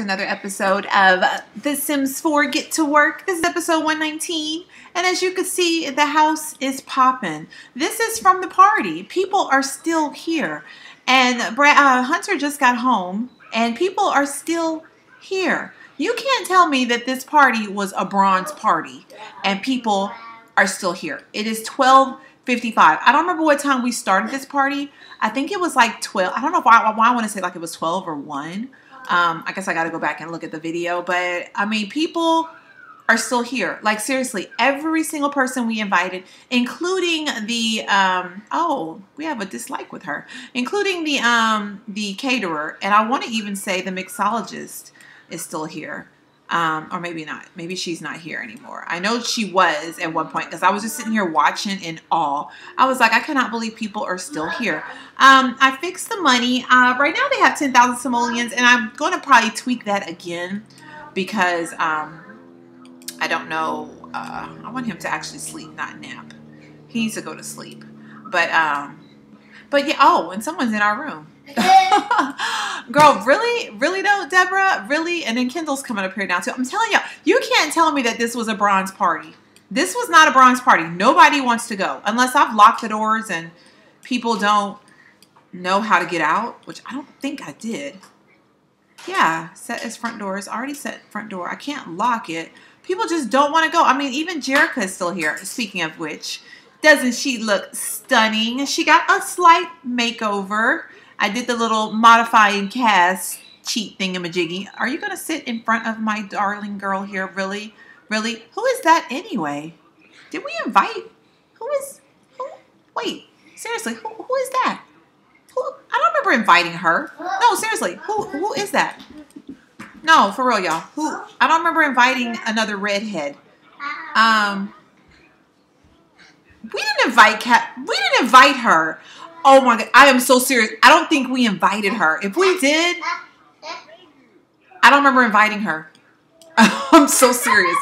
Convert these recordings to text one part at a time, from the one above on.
Another episode of The Sims 4 Get to Work. This is episode 119, and as you can see, the house is popping. This is from the party. People are still here, and Hunter just got home, and people are still here. You can't tell me that this party was a bronze party, and people are still here. It is 12:55. I don't remember what time we started this party. I think it was like 12. I don't know why I want to say like it was 12 or 1. I guess I got to go back and look at the video, but I mean, people are still here. Like seriously, every single person we invited, including the, oh, we have a dislike with her, including the caterer. And I want to even say the mixologist is still here. Or maybe not. Maybe she's not here anymore. I know she was at one point because I was just sitting here watching in awe. I was like, I cannot believe people are still here. I fixed the money. Right now they have 10,000 simoleons, and I'm going to probably tweak that again because I don't know. I want him to actually sleep, not nap. He needs to go to sleep. But yeah. Oh, and someone's in our room. Girl, really? Really though, Deborah? Really? And then Kendall's coming up here now too. I'm telling y'all, you can't tell me that this was a bronze party. This was not a bronze party. Nobody wants to go unless I've locked the doors and people don't know how to get out, which I don't think I did. Yeah, set as front doors. Already set front door. I can't lock it. People just don't want to go. I mean, even Jerrica is still here. Speaking of which, doesn't she look stunning? She got a slight makeover. I did the little modify and cast cheat thingamajiggy. Are you going to sit in front of my darling girl here? Really? Really? Who is that anyway? Did we invite? Who is? Who? Wait. Seriously, who is that? Who? I don't remember inviting her. No, seriously. Who is that? No, for real, y'all. Who? I don't remember inviting another redhead. We didn't invite Kat. We didn't invite her. Oh my God, I am so serious. I don't think we invited her. If we did, I don't remember inviting her. I'm so serious.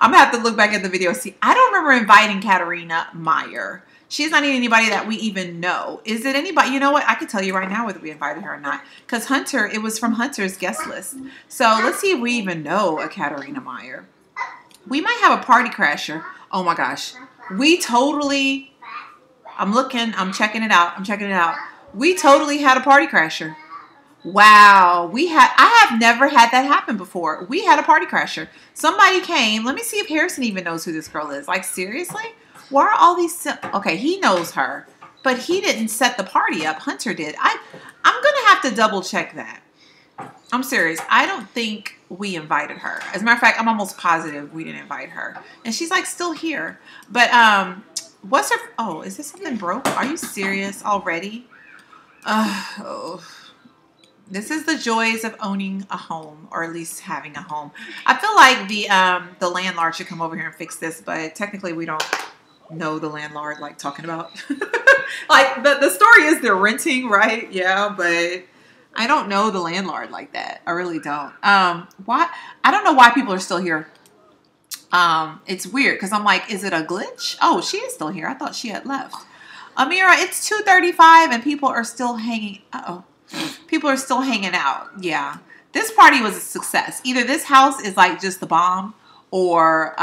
I'm going to have to look back at the video. See, I don't remember inviting Katarina Meyer. She's not even anybody that we even know. Is it anybody? You know what? I can tell you right now whether we invited her or not. Because Hunter, it was from Hunter's guest list. So let's see if we even know a Katarina Meyer. We might have a party crasher. Oh my gosh. We totally... I'm looking. I'm checking it out. I'm checking it out. We totally had a party crasher. Wow. We had. I have never had that happen before. We had a party crasher. Somebody came. Let me see if Harrison even knows who this girl is. Like, seriously? Why are all these... Okay, he knows her. But he didn't set the party up. Hunter did. I'm going to have to double check that. I'm serious. I don't think we invited her. As a matter of fact, I'm almost positive we didn't invite her. And she's, like, still here. But, what's her... Oh, is this something broke? Are you serious already? Oh, this is the joys of owning a home, or at least having a home. I feel like the landlord should come over here and fix this, but technically we don't know the landlord, like talking about. Like, the story is they're renting, right? Yeah, but I don't know the landlord like that. I really don't. Why? I don't know why people are still here. It's weird because I'm like, is it a glitch? Oh, she is still here. I thought she had left. Amira, it's 2:35 and people are still hanging. Uh-oh. People are still hanging out. Yeah. This party was a success. Either this house is like just the bomb or,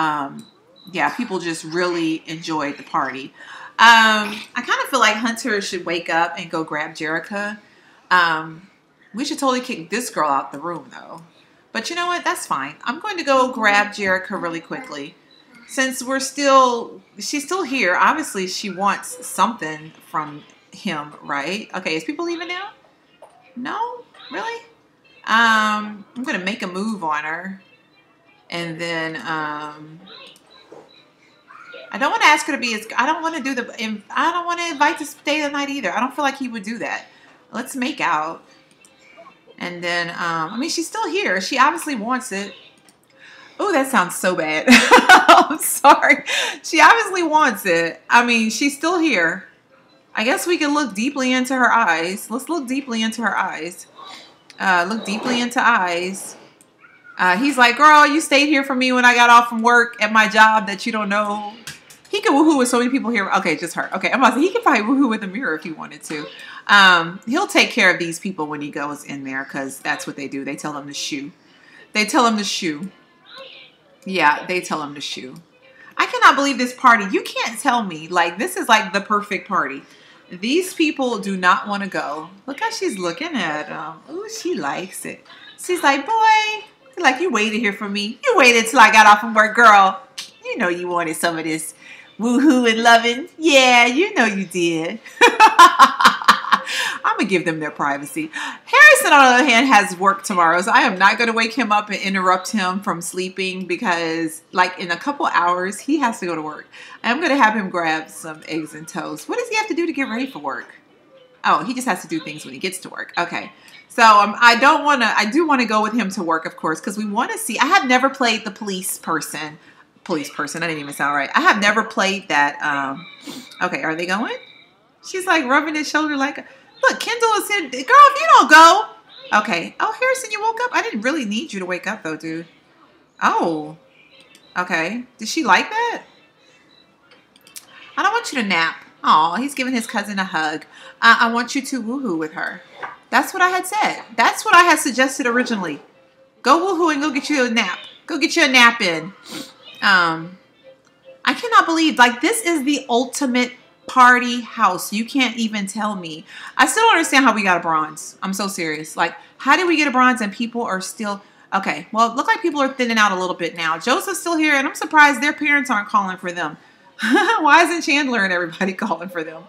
yeah, people just really enjoyed the party. I kind of feel like Hunter should wake up and go grab Jerrica. We should totally kick this girl out the room though. But you know what? That's fine. I'm going to go grab Jerrica really quickly. Since we're still... She's still here. Obviously, she wants something from him, right? Okay, is people leaving now? No? Really? I'm going to make a move on her. And then... I don't want to ask her to be... I don't want to do the... I don't want to invite to stay the night either. I don't feel like he would do that. Let's make out. And then, I mean, she's still here. She obviously wants it. Oh, that sounds so bad. I'm sorry. She obviously wants it. I mean, she's still here. I guess we can look deeply into her eyes. Let's look deeply into her eyes. Look deeply into eyes. He's like, girl, you stayed here for me when I got off from work at my job that you don't know. He could woohoo with so many people here. Okay, just her. Okay, I'm about to say he could probably woohoo with Amira if he wanted to. He'll take care of these people when he goes in there because that's what they do. They tell him to shoo. They tell him to shoo. Yeah, they tell him to shoo. I cannot believe this party. You can't tell me. Like, this is like the perfect party. These people do not want to go. Look how she's looking at him. Ooh, she likes it. She's like, boy, like, you waited here for me. You waited till I got off from work, girl. You know you wanted some of this woohoo and loving. Yeah, you know you did. I'm going to give them their privacy. Harrison, on the other hand, has work tomorrow, so I am not going to wake him up and interrupt him from sleeping because, like, in a couple hours, he has to go to work. I'm going to have him grab some eggs and toast. What does he have to do to get ready for work? Oh, he just has to do things when he gets to work. Okay. So I do want to go with him to work, of course, because we want to see. I have never played the police person. Police person. I didn't even sound right. I have never played that. Okay. Are they going? She's like rubbing his shoulder like, look, Kendall is here. Girl, if you don't go. Okay. Oh, Harrison, you woke up? I didn't really need you to wake up, though, dude. Oh. Okay. Did she like that? I don't want you to nap. Oh, he's giving his cousin a hug. I want you to woohoo with her. That's what I had said. That's what I had suggested originally. Go woohoo and go get you a nap. Go get you a nap in. I cannot believe, like, this is the ultimate party house. You can't even tell me. I still don't understand how we got a bronze. I'm so serious. Like, how did we get a bronze and people are still... Okay, well, it looks like people are thinning out a little bit now. Joseph's still here, and I'm surprised their parents aren't calling for them. Why isn't Chandler and everybody calling for them?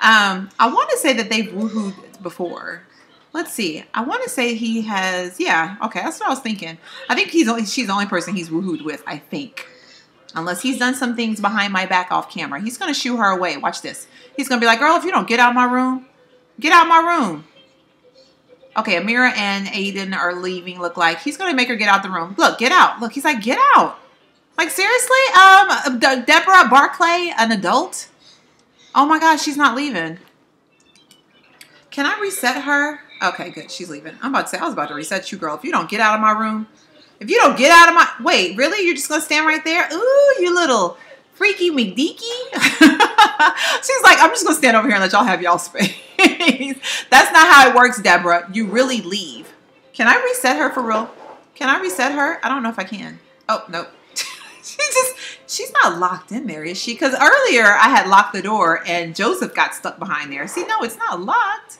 I want to say that they've woohooed before. Let's see. I want to say he has... Yeah, okay, that's what I was thinking. I think she's the only person he's woohooed with, I think. Unless he's done some things behind my back off camera. He's going to shoo her away. Watch this. He's going to be like, girl, if you don't get out of my room, get out of my room. Okay, Amira and Aiden are leaving, look like. He's going to make her get out the room. Look, get out. Look, he's like, get out. Like, seriously? Deborah Barclay, an adult? Oh, my gosh, she's not leaving. Can I reset her? Okay, good. She's leaving. I'm about to say, I was about to reset you, girl. If you don't get out of my room. If you don't get out of my... Wait, really? You're just going to stand right there? Ooh, you little freaky McDeaky. She's like, I'm just going to stand over here and let y'all have y'all space. That's not how it works, Deborah. You really leave. Can I reset her for real? Can I reset her? I don't know if I can. Oh, nope. She's not locked in there, is she? Because earlier I had locked the door and Joseph got stuck behind there. See, no, it's not locked.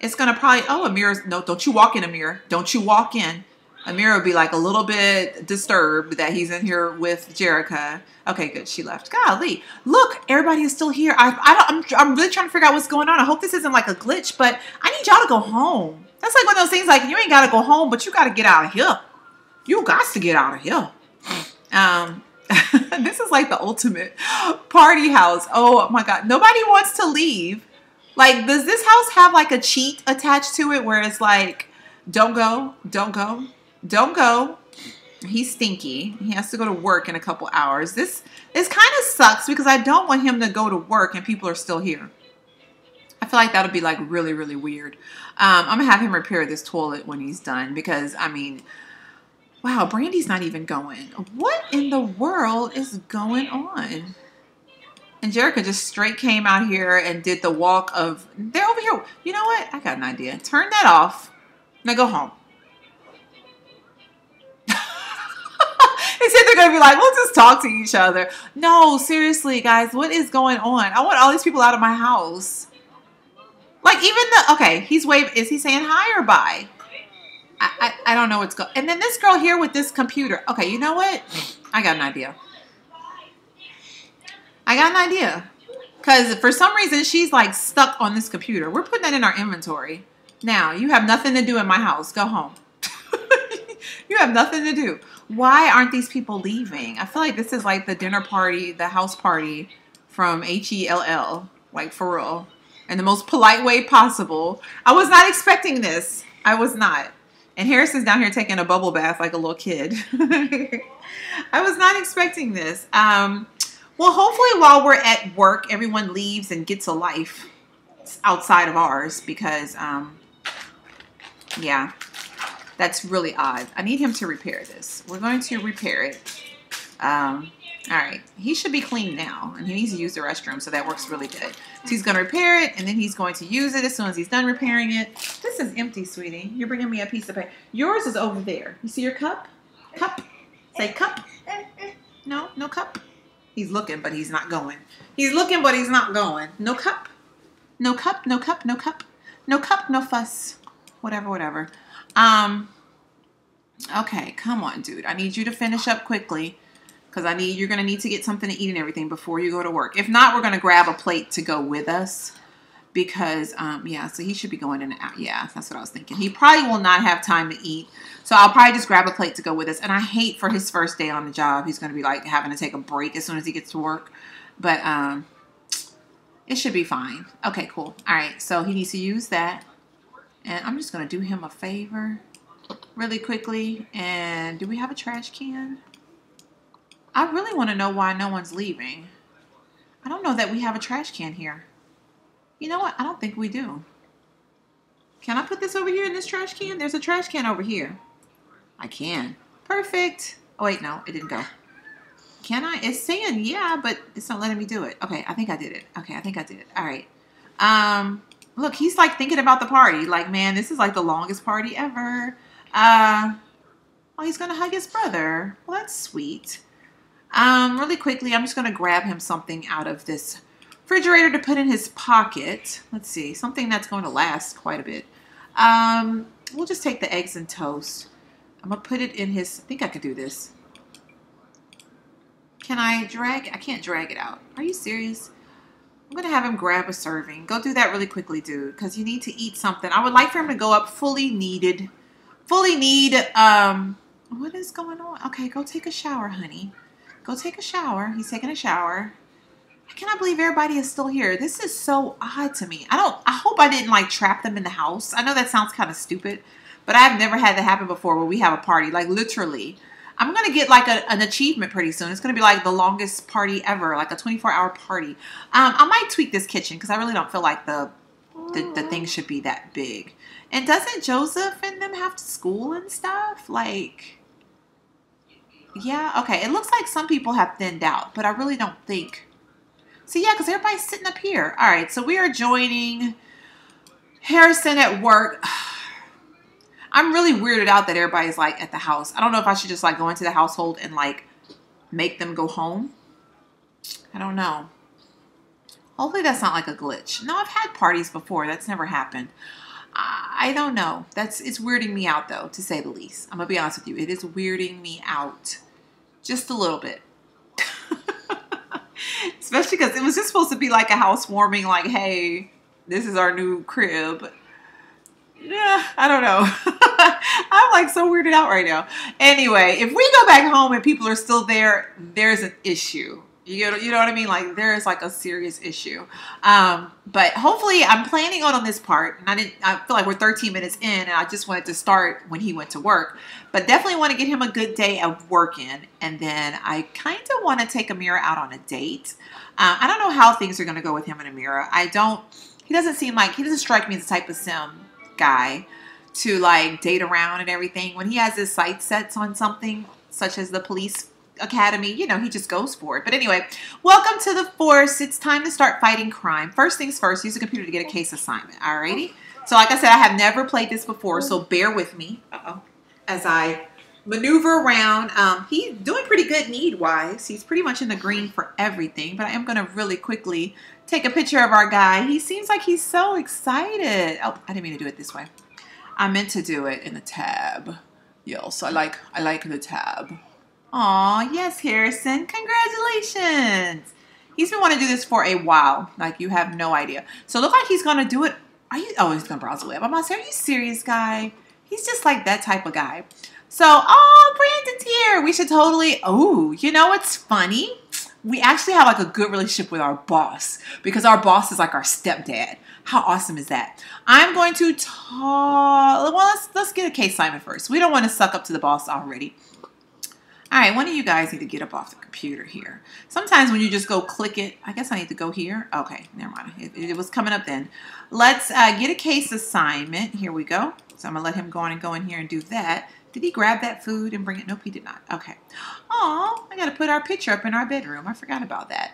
It's going to probably... Oh, Amira's... No, don't you walk in, Amira. Don't you walk in. Amira would be like a little bit disturbed that he's in here with Jerrica. Okay, good. She left. Golly. Look, everybody is still here. I'm really trying to figure out what's going on. I hope this isn't like a glitch, but I need y'all to go home. That's like one of those things like you ain't got to go home, but you got to get out of here. You got to get out of here. This is like the ultimate party house. Oh, my God. Nobody wants to leave. Like, does this house have like a cheat attached to it where it's like, don't go, don't go. Don't go. He's stinky. He has to go to work in a couple hours. This kind of sucks because I don't want him to go to work and people are still here. I feel like that would be like really, really weird. I'm going to have him repair this toilet when he's done because, I mean, wow, Brandy's not even going. What in the world is going on? And Jerrica just straight came out here and did the walk of, they're over here. You know what? I got an idea. Turn that off. Now go home. Instead, they're going to be like, we'll just talk to each other. No, seriously, guys, what is going on? I want all these people out of my house. Like, even the, okay, he's waving. Is he saying hi or bye? I don't know what's going on. And then this girl here with this computer. Okay, you know what? I got an idea. I got an idea. Because for some reason, she's like stuck on this computer. We're putting that in our inventory. Now, you have nothing to do in my house. Go home. You have nothing to do. Why aren't these people leaving? I feel like this is like the dinner party, the house party from H-E-L-L, like for real, in the most polite way possible. I was not expecting this. I was not. And Harrison's down here taking a bubble bath like a little kid. I was not expecting this. Well, hopefully while we're at work, everyone leaves and gets a life outside of ours because, yeah. That's really odd. I need him to repair this. We're going to repair it. All right. He should be clean now, and he needs to use the restroom, so that works really good. So he's going to repair it, and then he's going to use it as soon as he's done repairing it. This This is empty, sweetie. You're bringing me a piece of paper. Yours is over there. You see your cup? Cup. Say cup. No, no cup. He's looking, but he's not going. He's looking, but he's not going. No cup. No cup, no cup, no cup. No cup, no fuss. Whatever, whatever. Okay, come on, dude. I need you to finish up quickly because you're going to need to get something to eat and everything before you go to work. If not, we're going to grab a plate to go with us because, yeah, so he should be going in and out. Yeah, that's what I was thinking. He probably will not have time to eat, so I'll probably just grab a plate to go with us. And I hate for his first day on the job, he's going to be, like, having to take a break as soon as he gets to work. But it should be fine. Okay, cool. All right, so he needs to use that. And I'm just going to do him a favor really quickly. And do we have a trash can? I really want to know why no one's leaving. I don't know that we have a trash can here. You know what? I don't think we do. Can I put this over here in this trash can? There's a trash can over here. I can. Perfect. Oh, wait, no, it didn't go. Can I? It's saying, yeah, but it's not letting me do it. Okay, I think I did it. Okay, I think I did it. All right. Look, he's like thinking about the party. Like, man, this is like the longest party ever. Oh, he's going to hug his brother. Well, that's sweet. Really quickly, I'm just going to grab him something out of this refrigerator to put in his pocket. Let's see, something that's going to last quite a bit. We'll just take the eggs and toast. I'm going to put it in his, I think I could do this. Can I drag? I can't drag it out. Are you serious? I'm going to have him grab a serving. Go do that really quickly, dude, because you need to eat something. I would like for him to go up fully need, what is going on? Okay, go take a shower, honey. Go take a shower. He's taking a shower. I cannot believe everybody is still here. This is so odd to me. I hope I didn't like trap them in the house. I know that sounds kind of stupid, but I've never had that happen before where we have a party, like literally. I'm going to get like an achievement pretty soon. It's going to be like the longest party ever, like a 24-hour party. I might tweak this kitchen because I really don't feel like the thing should be that big. And doesn't Joseph and them have to school and stuff? Like, yeah, okay. It looks like some people have thinned out, but I really don't think. So yeah, because everybody's sitting up here. All right, so we are joining Harrison at work. I'm really weirded out that everybody's like at the house. I don't know if I should just like go into the household and like make them go home. I don't know. Hopefully that's not like a glitch. No, I've had parties before. That's never happened. I don't know. It's weirding me out though, to say the least. I'm gonna be honest with you. It is weirding me out just a little bit. Especially because it was just supposed to be like a housewarming, like, hey, this is our new crib. Yeah, I don't know. I'm like so weirded out right now. Anyway, if we go back home and people are still there, there's an issue. You know what I mean? Like there is like a serious issue. But hopefully I'm planning on this part. And I feel like we're 13 minutes in and I just wanted to start when he went to work. But definitely want to get him a good day of work in. And then I kind of want to take Amira out on a date. I don't know how things are going to go with him and Amira. He doesn't seem like, he doesn't strike me as the type of sim guy to like date around and everything. When he has his sights set on something such as the police academy, you know, he just goes for it. But anyway, welcome to the force. It's time to start fighting crime. First things first, use a computer to get a case assignment. Alrighty. So like I said, I have never played this before, so bear with me. As I maneuver around, he's doing pretty good need wise. He's pretty much in the green for everything, but I am gonna really quickly take a picture of our guy. He seems like he's so excited. Oh, I didn't mean to do it this way. I meant to do it in the tab. Yo, so I like the tab. Aw, yes, Harrison. Congratulations. He's been wanting to do this for a while. Like, you have no idea. So, look like he's going to do it. Are you? Oh, he's going to browse the web. I'm about to say, are you serious, guy? He's just like that type of guy. So, oh, Brandon's here. We should totally. Oh, you know what's funny? We actually have like a good relationship with our boss because our boss is like our stepdad. How awesome is that? I'm going to well, let's get a case assignment first. We don't want to suck up to the boss already. All right, one of you guys need to get up off the computer here. Sometimes when you just go click it, I guess I need to go here. Okay, never mind. It was coming up then. Let's get a case assignment. Here we go. So I'm going to let him go on and go in here and do that. Did he grab that food and bring it? Nope, he did not. Okay. Aw, I got to put our picture up in our bedroom. I forgot about that.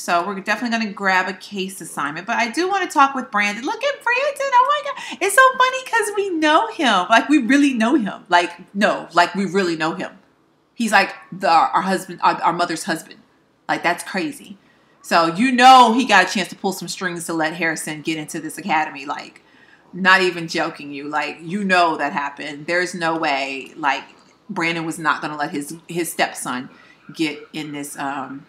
So we're definitely going to grab a case assignment. But I do want to talk with Brandon. Look at Brandon. Oh, my God. It's so funny because we know him. Like, we really know him. Like, no. Like, we really know him. He's like our husband, our mother's husband. Like, that's crazy. So, you know, he got a chance to pull some strings to let Harrison get into this academy. Like, not even joking you. Like, you know that happened. There's no way, like, Brandon was not going to let his stepson get in this program.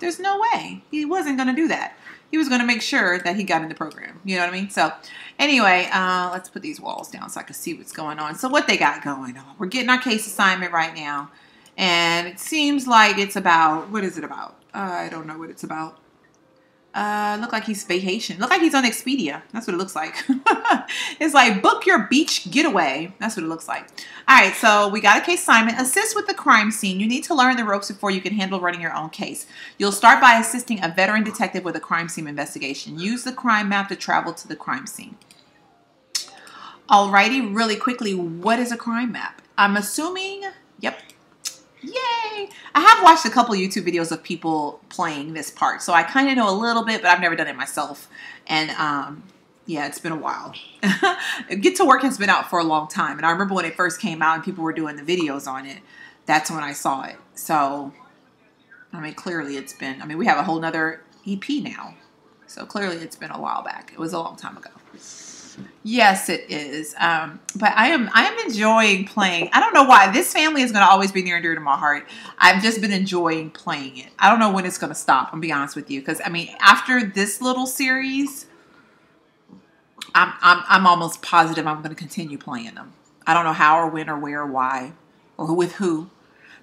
There's no way. He wasn't going to do that. He was going to make sure that he got in the program. You know what I mean? So anyway, let's put these walls down so I can see what's going on. So what they got going on. We're getting our case assignment right now. And it seems like it's about, what is it about? I don't know what it's about. Look like he's vacation. Look like he's on Expedia. That's what it looks like. It's like book your beach getaway. That's what it looks like. All right, so we got a case assignment. Assist with the crime scene. You need to learn the ropes before you can handle running your own case. You'll start by assisting a veteran detective with a crime scene investigation. Use the crime map to travel to the crime scene. Alrighty, really quickly, what is a crime map? I'm assuming, yep. Yay! I have watched a couple YouTube videos of people playing this part, so I kind of know a little bit, but I've never done it myself. And yeah, it's been a while. Get to Work has been out for a long time, and I remember when it first came out and people were doing the videos on it. That's when I saw it. So, I mean, clearly it's been, I mean, we have a whole nother EP now. So clearly it's been a while back. It was a long time ago. Yes, it is. But I am enjoying playing. I don't know why. This family is going to always be near and dear to my heart. I've just been enjoying playing it. I don't know when it's going to stop. I'm going to be honest with you. Because, I mean, after this little series, I'm almost positive I'm going to continue playing them. I don't know how or when or where or why or with who.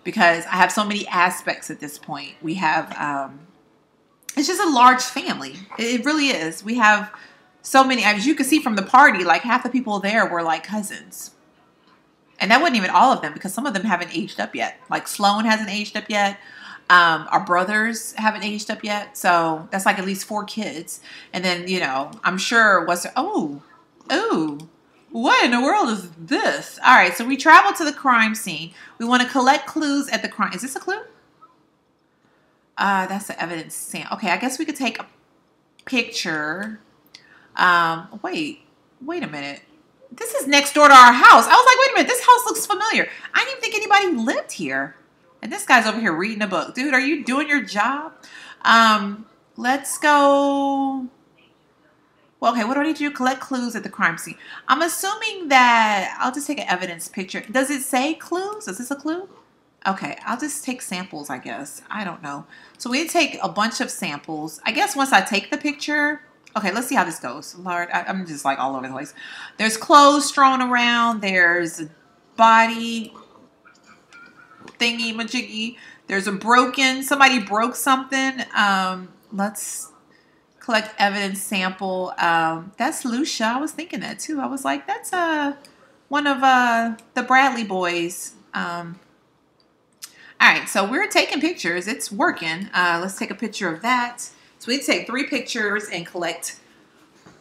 Because I have so many aspects at this point. We have, it's just a large family. It really is. We have so many, as you can see from the party, like half the people there were like cousins. And that wasn't even all of them because some of them haven't aged up yet. Like Sloan hasn't aged up yet. Our brothers haven't aged up yet. So that's like at least 4 kids. And then, you know, I'm sure was, oh, what in the world is this? All right. So we travel to the crime scene. We want to collect clues at the crime. Is this a clue? That's the evidence sample. Okay. I guess we could take a picture. Wait a minute. This is next door to our house. I was like, wait a minute. This house looks familiar. I didn't even think anybody lived here. And this guy's over here reading a book. Dude, are you doing your job? Let's go. Well, okay. What do I need to do? Collect clues at the crime scene. I'm assuming that I'll just take an evidence picture. Does it say clues? Is this a clue? Okay. I'll just take samples, I guess. I don't know. So we take a bunch of samples. I guess once I take the picture. Okay, let's see how this goes. Lord, I'm just like all over the place. There's clothes thrown around. There's a body thingy-majiggy. There's a broken, somebody broke something. Let's collect evidence sample. That's Lucia. I was thinking that too. I was like, that's one of the Bradley boys. All right, so we're taking pictures. It's working. Let's take a picture of that. So we take 3 pictures and collect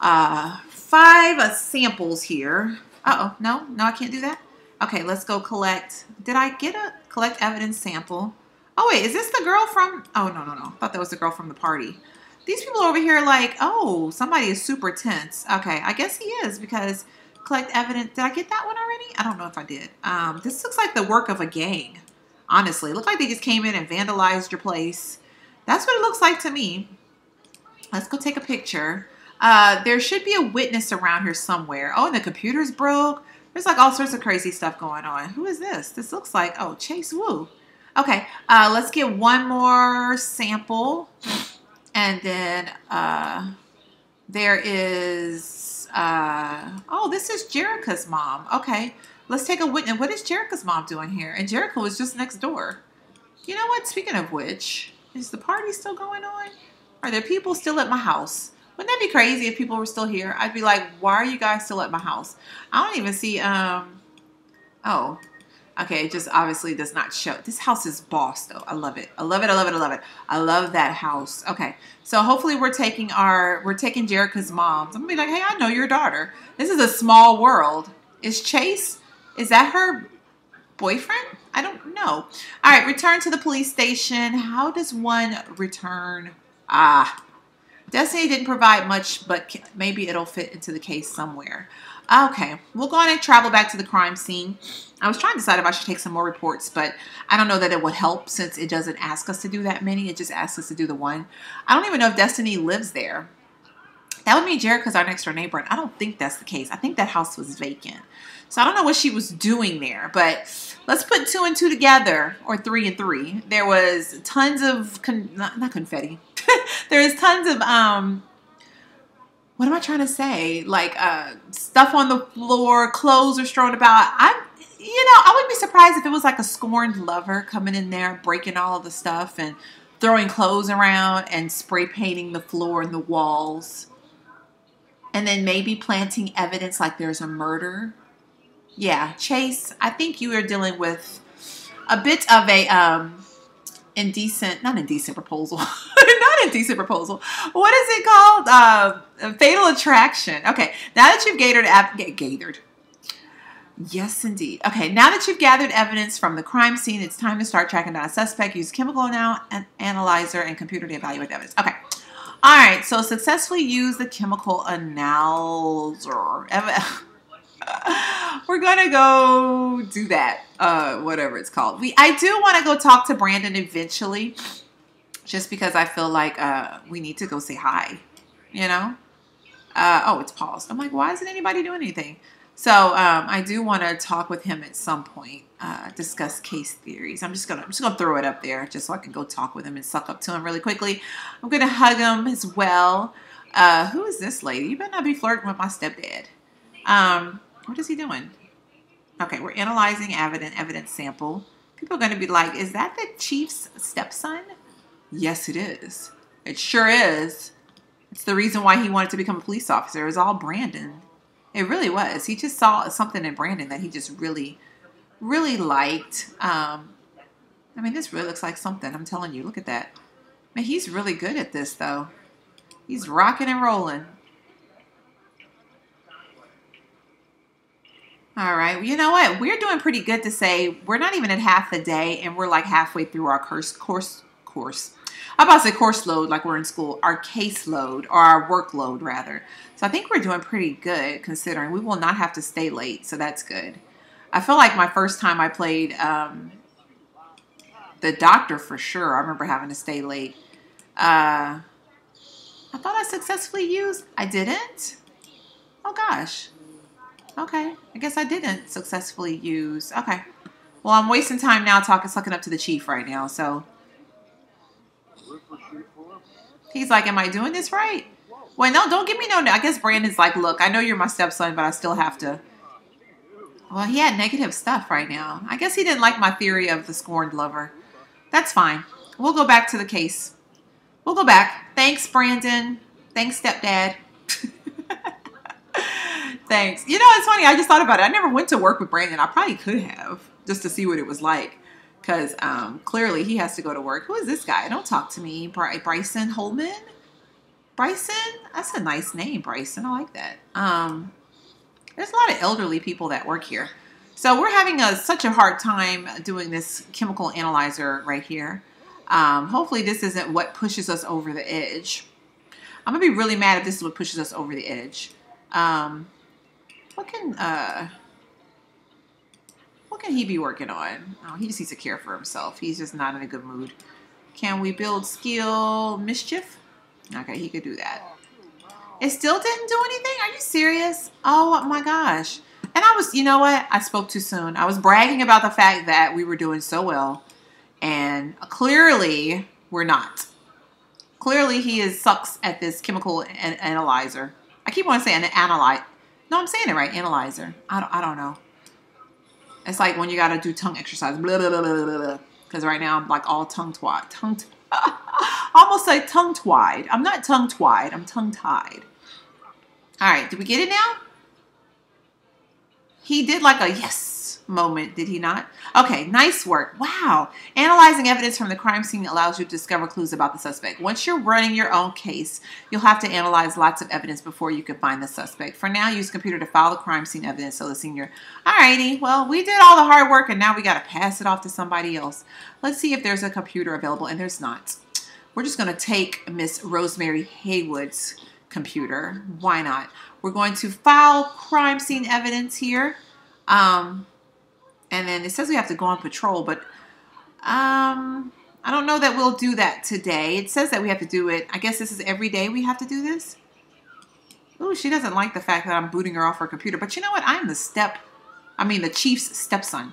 5 samples here. Uh-oh, no, I can't do that. Okay, let's go collect. Did I get a collect evidence sample? Oh, wait, is this the girl from? Oh, no. I thought that was the girl from the party. These people over here are like, oh, somebody is super tense. Okay, I guess he is because collect evidence. Did I get that one already? I don't know if I did. This looks like the work of a gang, honestly. It looked like they just came in and vandalized your place. That's what it looks like to me. Let's go take a picture. There should be a witness around here somewhere. Oh, and the computer's broke. There's like all sorts of crazy stuff going on. Who is this? This looks like, oh, Chase Woo. Okay, let's get one more sample. And then there is, oh, this is Jerrica's mom. Okay, let's take a witness. What is Jerrica's mom doing here? And Jericho is just next door. You know what? Speaking of which, is the party still going on? Are there people still at my house? Wouldn't that be crazy if people were still here? I'd be like, why are you guys still at my house? I don't even see, oh, okay, it just obviously does not show. This house is boss, though. I love it. I love it, I love it, I love it. I love that house. Okay, so hopefully we're taking Jerrica's mom. I'm gonna be like, hey, I know your daughter. This is a small world. Is Chase, is that her boyfriend? I don't know. All right, return to the police station. How does one return? Ah, Destiny didn't provide much, but maybe it'll fit into the case somewhere. Okay, we'll go on and travel back to the crime scene. I was trying to decide if I should take some more reports, but I don't know that it would help since it doesn't ask us to do that many. It just asks us to do the one. I don't even know if Destiny lives there. That would mean Jerrica's our next door neighbor, and I don't think that's the case. I think that house was vacant. So I don't know what she was doing there, but let's put 2 and 2 together, or 3 and 3. There was tons of, not confetti. There was tons of, what am I trying to say? Like stuff on the floor, clothes are strewn about. I wouldn't be surprised if it was like a scorned lover coming in there, breaking all of the stuff and throwing clothes around and spray painting the floor and the walls. And then maybe planting evidence like there's a murder. Yeah, Chase, I think you are dealing with a bit of a not indecent proposal. What is it called? Fatal attraction. Okay, now that you've gathered. Yes, indeed. Okay, now that you've gathered evidence from the crime scene, it's time to start tracking down a suspect. Use chemical analyzer and computer to evaluate evidence. Okay. All right, so successfully use the chemical analyzer. We're going to go do that, whatever it's called. I do want to go talk to Brandon eventually, just because I feel like we need to go say hi, you know? Oh, it's paused. I'm like, why isn't anybody doing anything? So I do want to talk with him at some point, discuss case theories. I'm just gonna throw it up there just so I can go talk with him and suck up to him really quickly. I'm gonna hug him as well. Who is this lady? You better not be flirting with my stepdad. What is he doing? Okay, we're analyzing evidence sample. People are gonna be like, is that the chief's stepson? Yes, it is. It sure is. It's the reason why he wanted to become a police officer. It was all Brandon. It really was. He just saw something in Brandon that he just really, really liked. I mean, this really looks like something. I'm telling you, look at that. Man, he's really good at this, though. He's rocking and rolling. All right. Well, you know what? We're doing pretty good to say we're not even at half the day, and we're like halfway through our course. I'm about to say course load, like we're in school, our caseload, or our workload rather. So I think we're doing pretty good considering we will not have to stay late. So that's good. I feel like my first time I played the doctor for sure. I remember having to stay late. I thought I successfully used. I didn't. Oh gosh. Okay. I guess I didn't successfully use. Okay. Well, I'm wasting time now sucking up to the chief right now. So he's like, am I doing this right? Well, no, don't give me no. I guess Brandon's like, look, I know you're my stepson, but I still have to. Well, he had negative stuff right now. I guess he didn't like my theory of the scorned lover. That's fine. We'll go back to the case. We'll go back. Thanks, Brandon. Thanks, stepdad. Thanks. You know, it's funny. I just thought about it. I never went to work with Brandon. I probably could have just to see what it was like. Because clearly he has to go to work. Who is this guy? Don't talk to me. Bryson Holman? Bryson? That's a nice name, Bryson. I like that. There's a lot of elderly people that work here. So we're having such a hard time doing this chemical analyzer right here. Hopefully this isn't what pushes us over the edge. I'm going to be really mad if this is what pushes us over the edge. What can he be working on? Oh, he just needs to care for himself. He's just not in a good mood. Can we build skill mischief? Okay, he could do that. It still didn't do anything? Are you serious? Oh, my gosh. And I was, you know what? I spoke too soon. I was bragging about the fact that we were doing so well. And clearly, we're not. Clearly, he sucks at this chemical analyzer. I keep on saying analyze. No, I'm saying it right. Analyzer. I don't know. It's like when you got to do tongue exercise. Because right now I'm like all tongue-twide. Almost like tongue-twide. I'm not tongue-twide. I'm tongue-tied. All right. Did we get it now? He did like a yes. moment, did he not? Okay, nice work. Wow. Analyzing evidence from the crime scene allows you to discover clues about the suspect. Once you're running your own case, you'll have to analyze lots of evidence before you can find the suspect. For now, use the computer to file the crime scene evidence. So the senior, alrighty, well, we did all the hard work and now we got to pass it off to somebody else. Let's see if there's a computer available, and there's not. We're just going to take Miss Rosemary Haywood's computer. Why not? We're going to file crime scene evidence here. And then it says we have to go on patrol, but I don't know that we'll do that today. It says that we have to do it. I guess this is every day we have to do this. Ooh, she doesn't like the fact that I'm booting her off her computer. But you know what? I'm the the chief's stepson.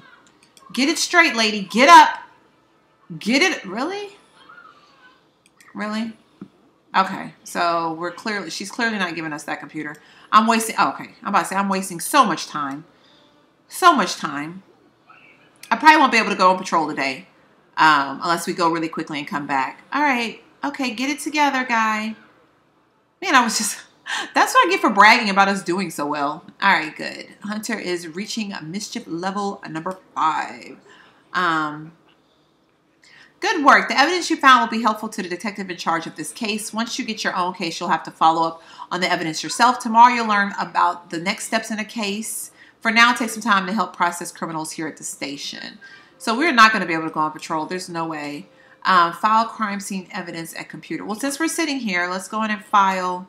Get it straight, lady. Get up. Get it. Really? Really? Okay, so we're clearly, she's clearly not giving us that computer. I'm wasting, oh, okay, I'm about to say I'm wasting so much time. So much time. I probably won't be able to go on patrol today unless we go really quickly and come back. All right, okay, get it together, guy. Man, I was just, that's what I get for bragging about us doing so well. All right, good. Hunter is reaching a mischief level number 5. Good work. The evidence you found will be helpful to the detective in charge of this case. Once you get your own case, you'll have to follow up on the evidence yourself. Tomorrow you'll learn about the next steps in a case. For now, take some time to help process criminals here at the station. So we're not going to be able to go on patrol. There's no way. File crime scene evidence at computer. Well, since we're sitting here, let's go in and file.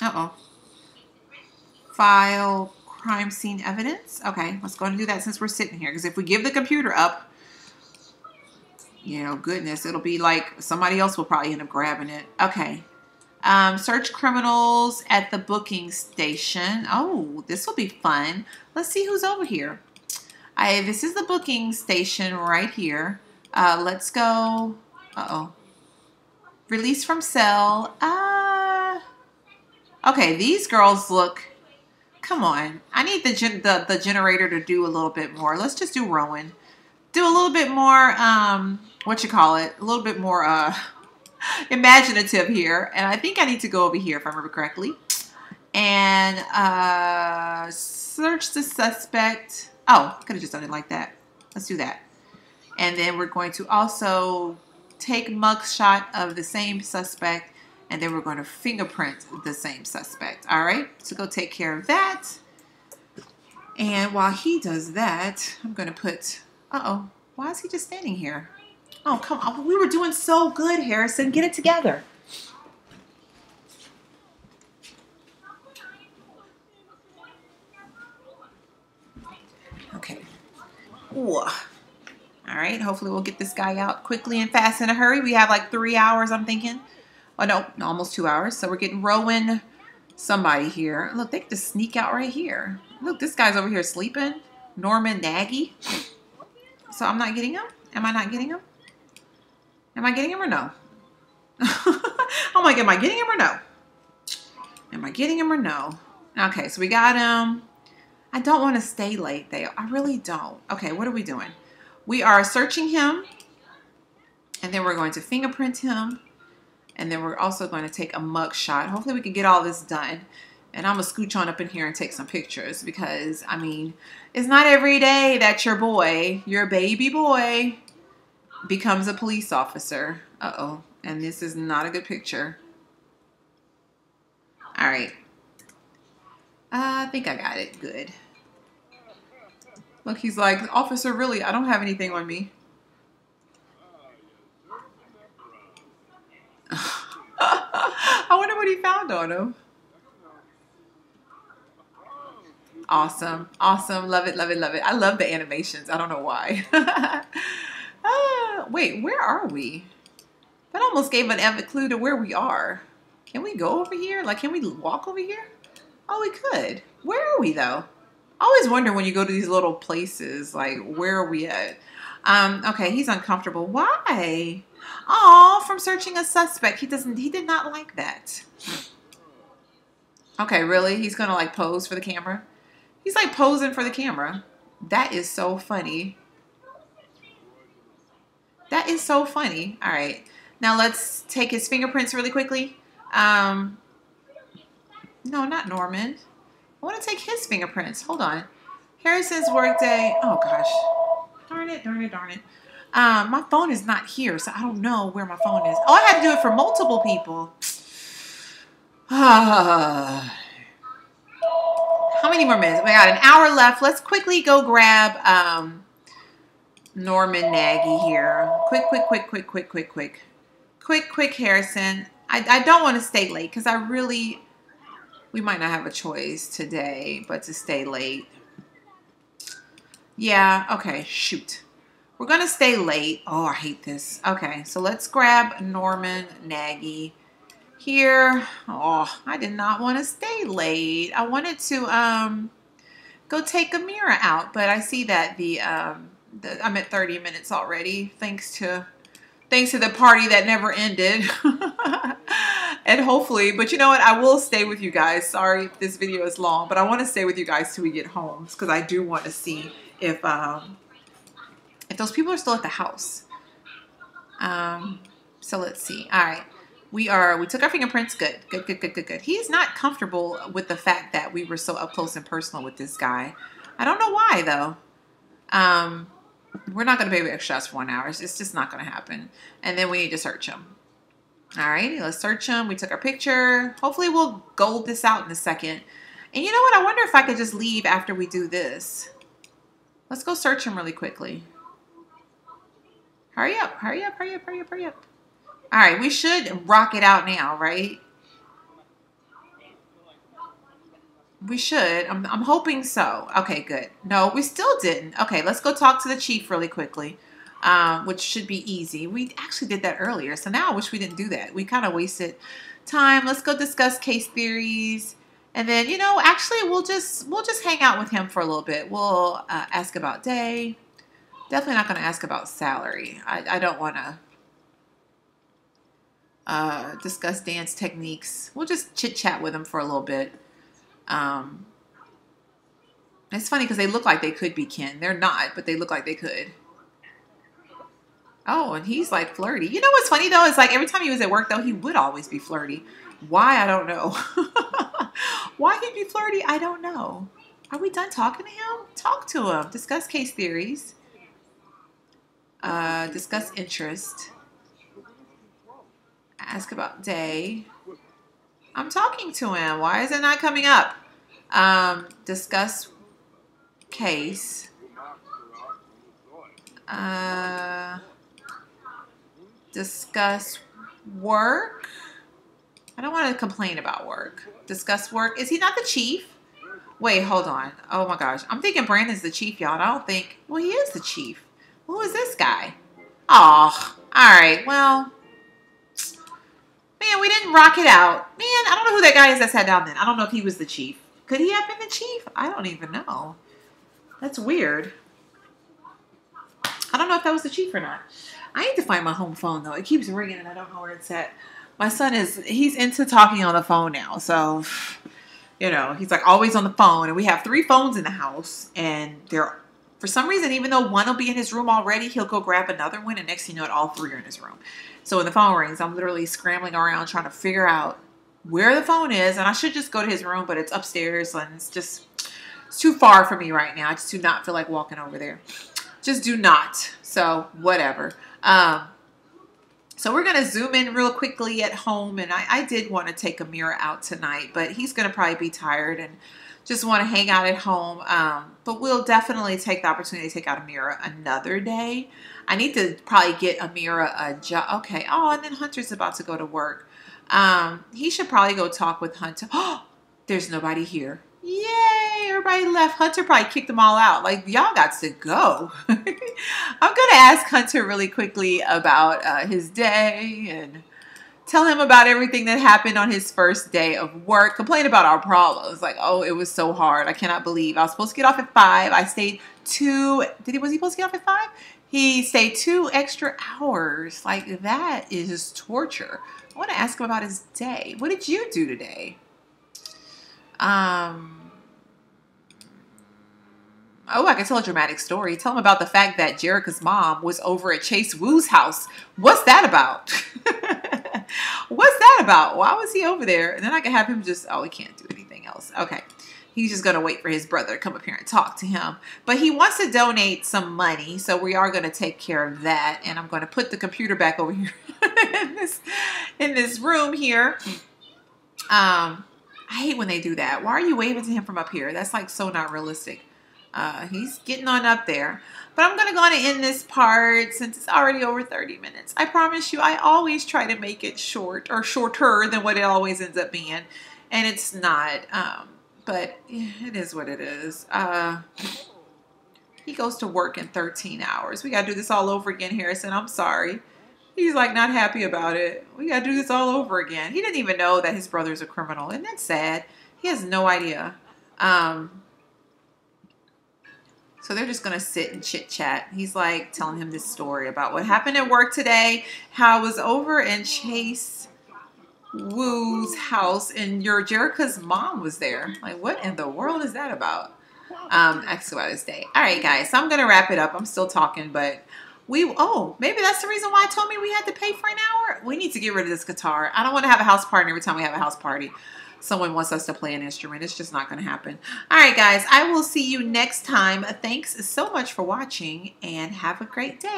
Uh-oh. File crime scene evidence. Okay, let's go and do that since we're sitting here. Because if we give the computer up, you know, goodness, it'll be like somebody else will probably end up grabbing it. Okay. Search criminals at the booking station. Oh, this will be fun. Let's see who's over here. This is the booking station right here. Let's go. Uh-oh. Release from cell. Okay, these girls look. Come on. I need the generator to do a little bit more. Let's just do Rowan. Do a little bit more, a little bit more imaginative here. And I think I need to go over here, if I remember correctly. And search the suspect. Oh, I could have just done it like that. Let's do that. And then we're going to also take mugshot of the same suspect. And then we're going to fingerprint the same suspect. All right, so go take care of that. And while he does that, I'm going to put... Uh-oh, why is he just standing here? Oh, come on. We were doing so good, Harrison. Get it together. Okay. Ooh. All right. Hopefully we'll get this guy out quickly and fast in a hurry. We have like 3 hours, I'm thinking. Oh, no, almost 2 hours. So we're getting Rowan somebody here. Look, they can just sneak out right here. Look, this guy's over here sleeping. Norman Nagy. So I'm not getting him? Am I not getting him? Am I getting him or no? I'm like, am I getting him or no? Am I getting him or no? Okay, so we got him. I don't want to stay late though. I really don't. Okay, what are we doing? We are searching him. And then we're going to fingerprint him. And then we're also going to take a mug shot. Hopefully we can get all this done. And I'm going to scooch on up in here and take some pictures because, I mean, it's not every day that your boy, your baby boy, becomes a police officer. Uh-oh. And this is not a good picture. All right. I think I got it. Good. Look, he's like, officer, really, I don't have anything on me. I wonder what he found on him. Awesome. Awesome. Love it. Love it. Love it. I love the animations. I don't know why. Wait, where are we? That almost gave a clue to where we are. Can we go over here? Like, can we walk over here? Oh, we could. Where are we, though? I always wonder when you go to these little places, like, where are we at? Okay, he's uncomfortable. Why? Oh, from searching a suspect. He did not like that. Okay, really? He's going to, like, pose for the camera? He's like posing for the camera. That is so funny. That is so funny. All right. Now let's take his fingerprints really quickly. No, not Norman. I want to take his fingerprints. Hold on. Harrison's workday. Oh gosh, darn it. My phone is not here, so I don't know where my phone is. Oh, I had to do it for multiple people. How many more minutes? We got an hour left. Let's quickly go grab Norman Nagy here. Quick, Harrison. I don't want to stay late because I really, we might not have a choice today but to stay late. Yeah, okay, shoot. We're going to stay late. Oh, I hate this. Okay, so let's grab Norman Nagy here. Oh, I did not want to stay late. I wanted to go take Amira out, but I see that the I'm at 30 minutes already thanks to the party that never ended. And hopefully, but you know what? I will stay with you guys. Sorry if this video is long, but I want to stay with you guys till we get home because I do want to see if those people are still at the house. So let's see. All right. We took our fingerprints. Good. He's not comfortable with the fact that we were so up close and personal with this guy. I don't know why though. We're not going to pay extras for 1 hour. It's just not going to happen. And then we need to search him. All right, let's search him. We took our picture. Hopefully we'll gold this out in a second. And you know what? I wonder if I could just leave after we do this. Let's go search him really quickly. Hurry up. All right, we should rock it out now, right? We should. I'm hoping so. Okay, good. No, we still didn't. Okay, let's go talk to the chief really quickly, which should be easy. We actually did that earlier, so now I wish we didn't do that. We kind of wasted time. Let's go discuss case theories, and then, you know, actually we'll just hang out with him for a little bit. We'll ask about day. Definitely not going to ask about salary. I don't want to discuss dance techniques. We'll just chit chat with him for a little bit. It's funny because they look like they could be kin. They're not, but they look like they could. Oh, and he's like flirty. You know what's funny though? It's like every time he was at work though, he would always be flirty. Why? I don't know. Why he'd be flirty? I don't know. Are we done talking to him? Talk to him. Discuss case theories. Discuss interest. Ask about day. I'm talking to him. Why is it not coming up? Discuss case. Discuss work. I don't want to complain about work. Discuss work. Is he not the chief? Wait, hold on. Oh my gosh. I'm thinking Brandon's the chief, y'all. I don't think. Well, he is the chief. Who is this guy? Oh, all right. Well, man, we didn't rock it out. Man, I don't know who that guy is that sat down then. I don't know if he was the chief. Could he have been the chief? I don't even know. That's weird. I don't know if that was the chief or not. I need to find my home phone, though. It keeps ringing, and I don't know where it's at. My son he's into talking on the phone now. So, you know, he's, like, always on the phone. And we have 3 phones in the house. And they're, for some reason, even though one will be in his room already, he'll go grab another one. And next thing you know it, all 3 are in his room. So when the phone rings, I'm literally scrambling around trying to figure out where the phone is. And I should just go to his room, but it's upstairs. And it's just too far for me right now. I just do not feel like walking over there. Just do not. So whatever. So we're going to zoom in real quickly at home. And I did want to take Amira out tonight, but he's going to probably be tired and just want to hang out at home. But we'll definitely take the opportunity to take out Amira another day. I need to probably get Amira a job. Okay. Oh, and then Hunter's about to go to work. He should probably go talk with Hunter. Oh, there's nobody here. Yay, everybody left. Hunter probably kicked them all out. Like, y'all got to go. I'm going to ask Hunter really quickly about his day and tell him about everything that happened on his first day of work. Complain about our problems. Like, oh, it was so hard. I cannot believe. I was supposed to get off at 5. I stayed 2. Was he supposed to get off at 5? He stayed 2 extra hours. Like, that is torture. I want to ask him about his day. What did you do today? Oh, I can tell a dramatic story. Tell him about the fact that Jerrica's mom was over at Chase Woo's house. What's that about? What's that about? Why was he over there? And then I can have him just, oh, he can't do anything else. Okay. He's just going to wait for his brother to come up here and talk to him. But he wants to donate some money, so we are going to take care of that. And I'm going to put the computer back over here in this room here. I hate when they do that. Why are you waving to him from up here? That's like so not realistic. He's getting on up there. But I'm going to go on and end this part since it's already over 30 minutes. I promise you, I always try to make it short or shorter than what it always ends up being. And it's not, but it is what it is. He goes to work in 13 hours. We got to do this all over again, Harrison. I'm sorry. He's like not happy about it. We got to do this all over again. He didn't even know that his brother's a criminal. Isn't that sad? He has no idea. So they're just going to sit and chit chat. He's like telling him this story about what happened at work today, how it was over in Chase Woo's house and Jerrica's mom was there. Like, what in the world is that about? That's about his day. All right, guys, so I'm going to wrap it up. I'm still talking, but oh, maybe that's the reason why I told me we had to pay for an hour. We need to get rid of this guitar. I don't want to have a house party every time we have a house party. Someone wants us to play an instrument. It's just not going to happen. All right, guys. I will see you next time. Thanks so much for watching and have a great day.